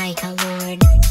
Psycho Lord.